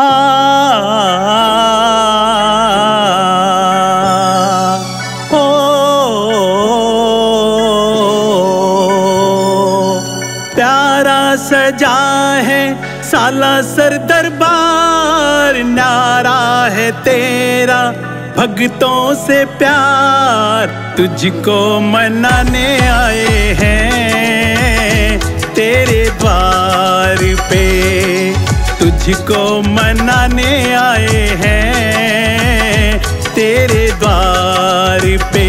प्यारा सजा है सालासर दरबार, न्यारा है तेरा भगतों से प्यार। तुझको मनाने आए हैं तेरे द्वार पे, तुझको मनाने आए हैं तेरे द्वार पे।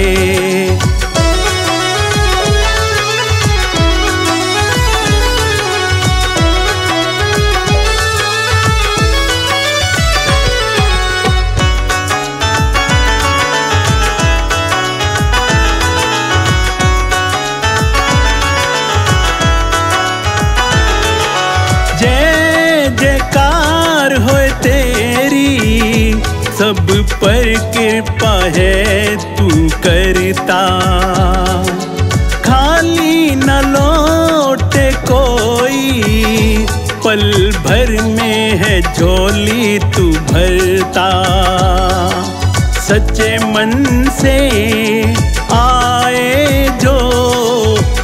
सब पर कृपा है तू करता, खाली न लौटे कोई, पल भर में है झोली तू भरता। सच्चे मन से आए जो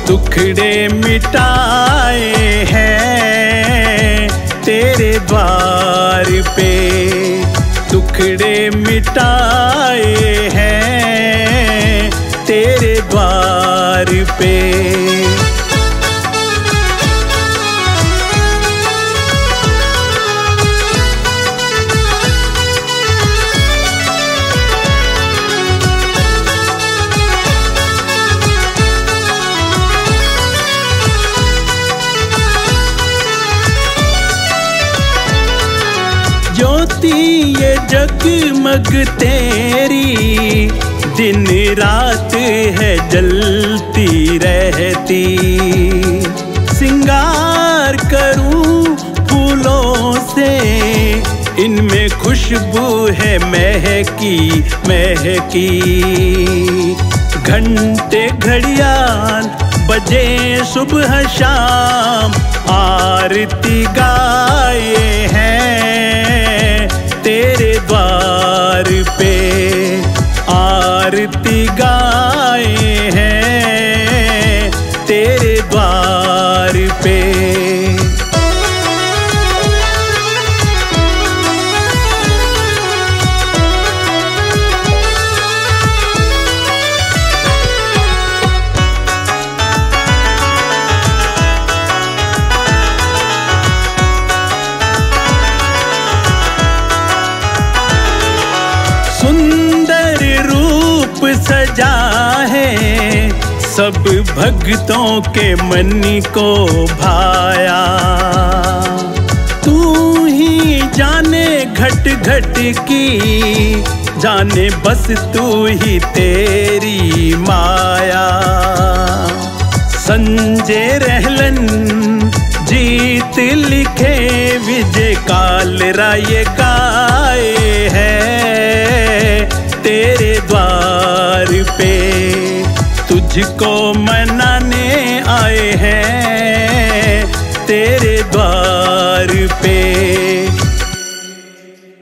दुखड़े मिटाए हैं तेरे द्वार पे, दुखड़े मिटाए हैं तेरे द्वार पे। ये जगमग तेरी दिन रात है जलती रहती, सिंगार करूं फूलों से, इनमें खुशबू है महकी महकी। घंटे घड़ियाल बजे सुबह शाम, आरती गाए हैं तेरे द्वार पे, आरती गाए हैं तेरे द्वार पे। सजा है सब भक्तों के मन को भाया, तू ही जाने घट घट की, जाने बस तू ही तेरी माया। संजय रहलन जीत लिखे विजय कालरा ये गाए हैं तेरे द्वार पे, तुझको मनाने आए हैं तेरे द्वार।